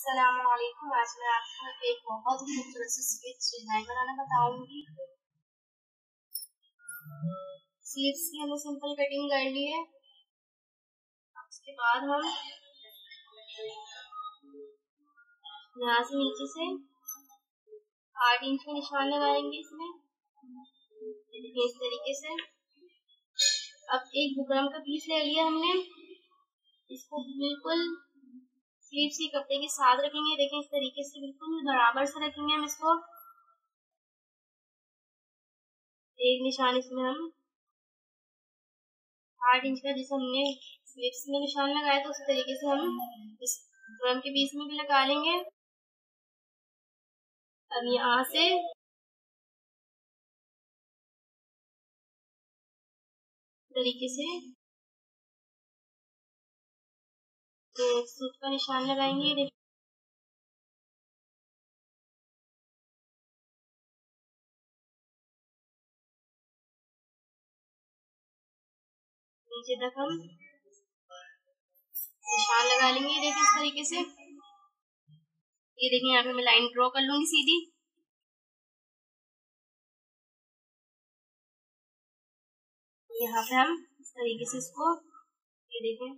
अस्सलामुअलैकुम। आज मैं आपको एक बहुत ही खूबसूरत सी स्लीव्स डिजाइन बनाना बताऊंगी। स्लीव्स की हमने सिंपल कटिंग कर ली है। उसके बाद हम यहाँ से नीचे से 8 इंच के निशान लगाएंगे इसमें इस तरीके से। अब एक बुकरम का पीस ले लिया हमने, इसको बिल्कुल स्लीव्स के कपड़े के साथ रखेंगे। देखें इस तरीके से बिल्कुल बराबर से रखेंगे हम इसको। एक निशान इसमें हम 8 इंच का जिस हमने स्लीव्स में निशान लगाया था उसी तरीके से हम इस ड्रम के बीच में भी लगा लेंगे। अब यहाँ से तरीके से सूट का निशान लगाएंगे। नीचे तक हम निशान लगा लेंगे। देखिए इस तरीके से, ये देखिए यहाँ पे मैं लाइन ड्रॉ कर लूंगी सीधी। यहाँ पे हम इस तरीके से इसको ये देखें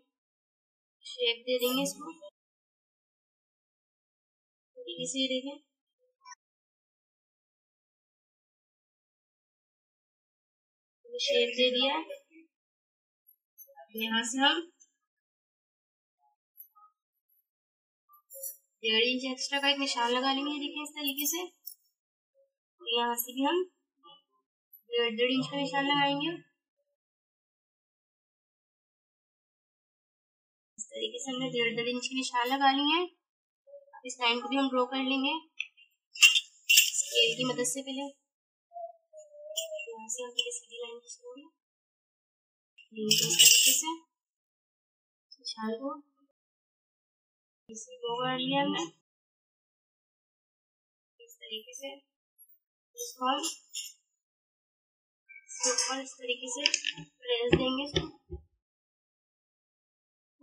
शेप दे देंगे इसको। इसी देखें शेप दे दिया। यहाँ से हम 1.5 इंच एक्स्ट्रा का एक निशान लगा लेंगे। देखें इस तरीके से। यहाँ से भी हम 1.5 इंच का निशान लगाएंगे। तरीके से हमने 1.5 इंच की निशान लगा ली है। अब इस लाइन को भी हम ड्रॉ कर लेंगे स्केल की मदद से। पहले यहाँ से हम सीधी लाइन खींचेंगे, निशान को ड्रॉ कर लिया हमने इस तरीके से। इसको हम इस तरीके से प्रेस देंगे इसको।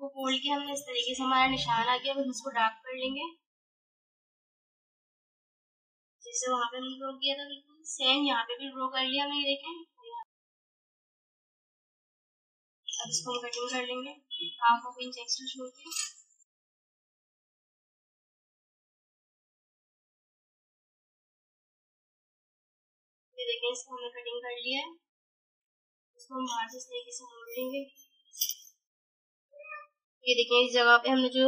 वो खोल के हमने इस तरीके से हमारा निशान आ गया। हम इसको डार्क कर लेंगे जैसे वहां पे हमने ड्रॉ किया था, बिल्कुल सेम यहाँ पे भी ड्रॉ कर लिया हमने। देखें अब इसको हम कटिंग कर लेंगे 0.5 इंच एक्स्ट्रा छोड़ के। ये देखें इसको हमने कटिंग कर लिया है। इसको हम बाहर से इस तरीके से मोड़ लेंगे। ये देखें इस जगह पे हमने जो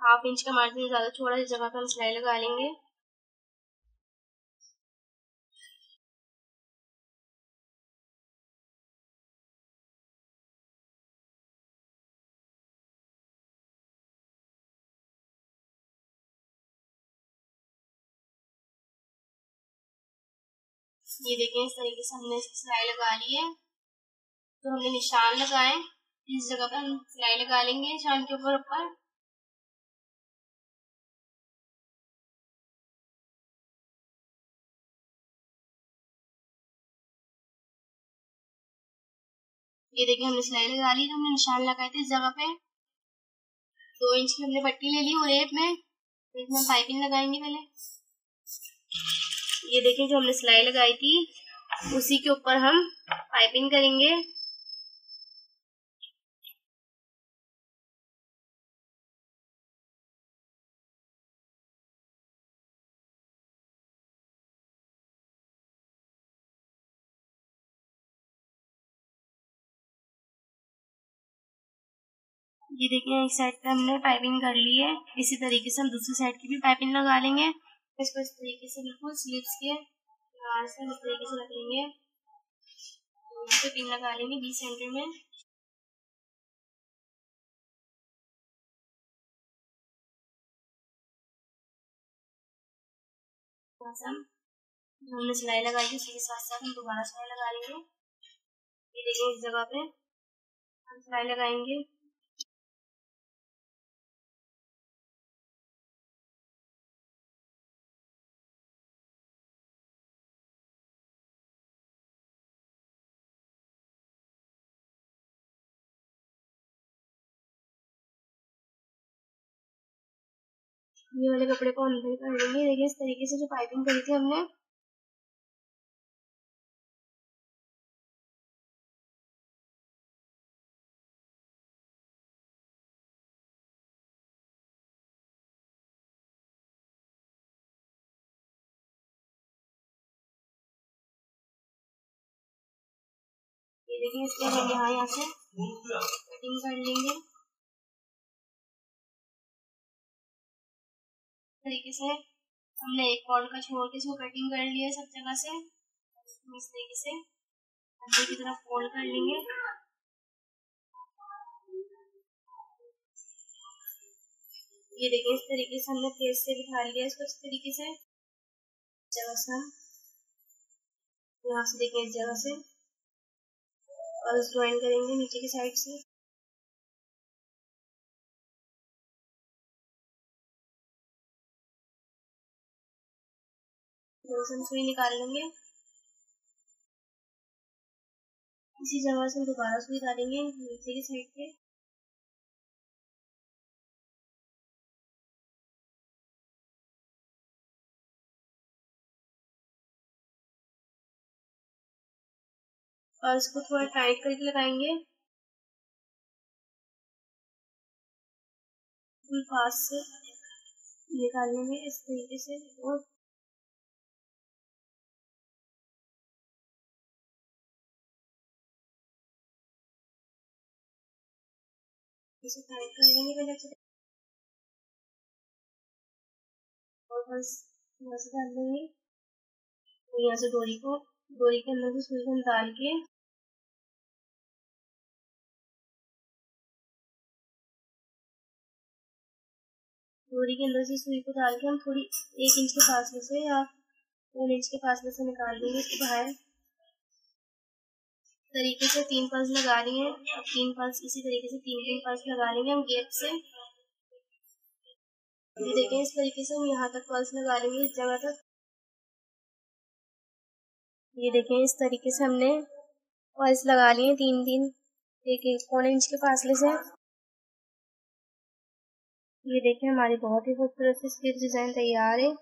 0.5 इंच का मार्जिन ज्यादा छोड़ा है, इस जगह पे हम सिलाई लगा लेंगे। ये देखें इस तरीके से हमने सिलाई लगा ली है। तो हमने निशान लगाए इस जगह पर हम सिलाई लगा लेंगे निशान के ऊपर। ये देखिए हमने सिलाई लगा ली। तो हमने निशान लगाए थे इस जगह पे 2 इंच की हमने पट्टी ले ली और रेप में इसमें 5 पिन लगाएंगे पहले। ये देखिए जो हमने सिलाई लगाई थी उसी के ऊपर हम 5 पिन करेंगे। ये देखिए एक साइड पे हमने पाइपिंग कर ली है। इसी तरीके से हम दूसरी साइड की भी पाइपिंग लगा लेंगे। इसको इस तरीके से बिल्कुल स्लीव्स के यहाँ से इस तरीके से रख लेंगे। यहाँ पे पिन लगा लेंगे बीच सेंटर में। हमने सिलाई लगाई उसी के साथ साथ हम दोबारा सिलाई लगा लेंगे। ये देखिए इस जगह पे हम सिलाई लगाएंगे। ये वाले कपड़े को अंदर कर लेंगे। देखिए इस तरीके से जो पाइपिंग करी थी हमने, ये देखिए इसलिए हम यहाँ से कटिंग कर लेंगे तरीके से। हमने एक कॉर्ड का छोड़ के इसको कटिंग कर लिया सब जगह से, इस तरीके से अंदर की तरफ फोल्ड कर लेंगे। ये देखिए इस तरीके से हमने प्रेस से बिठा लिया इसको इस तरीके से जगह से, यहाँ से देखिए इस जगह से, और ज्वाइन करेंगे नीचे की साइड से। सुई निकाल लेंगे, इसी जगह से दोबारा सुई डालेंगे नीचे की साइड पे। और इसको थोड़ा टाइट करके लगाएंगे पास से निकालेंगे इस तरीके से। और इसे टाइट कर लेंगे पहले अच्छे, और बस यहाँ से डाल देंगे। तो यहाँ से डोरी को, डोरी के अंदर से सुई को निकाल के हम थोड़ी 1 इंच के फासले से या 1 इंच के फासले से निकाल लेंगे इसको बाहर तरीके से। 3 पल्स लगा रही है, अब 3 पल्स इसी तरीके से 3 पल्स लगा लेंगे हम गेप से। ये देखें इस तरीके से हम यहाँ तक पल्स लगा लेंगे इस जगह तक। ये देखें इस तरीके से हमने पल्स लगा लिए 3 एक 1.25 इंच के फासले से। ये देखें हमारी बहुत ही खूबसूरत सी स्लीव डिजाइन तैयार है।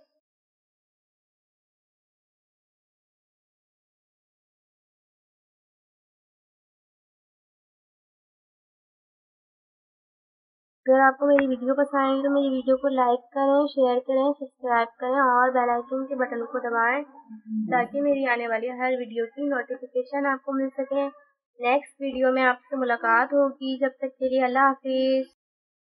अगर आपको मेरी वीडियो पसंद आए तो मेरी वीडियो को लाइक करें, शेयर करें, सब्सक्राइब करें और बेल आइकन के बटन को दबाएं ताकि मेरी आने वाली हर वीडियो की नोटिफिकेशन आपको मिल सके। नेक्स्ट वीडियो में आपसे मुलाकात होगी, जब तक के लिए अल्लाह हाफिज।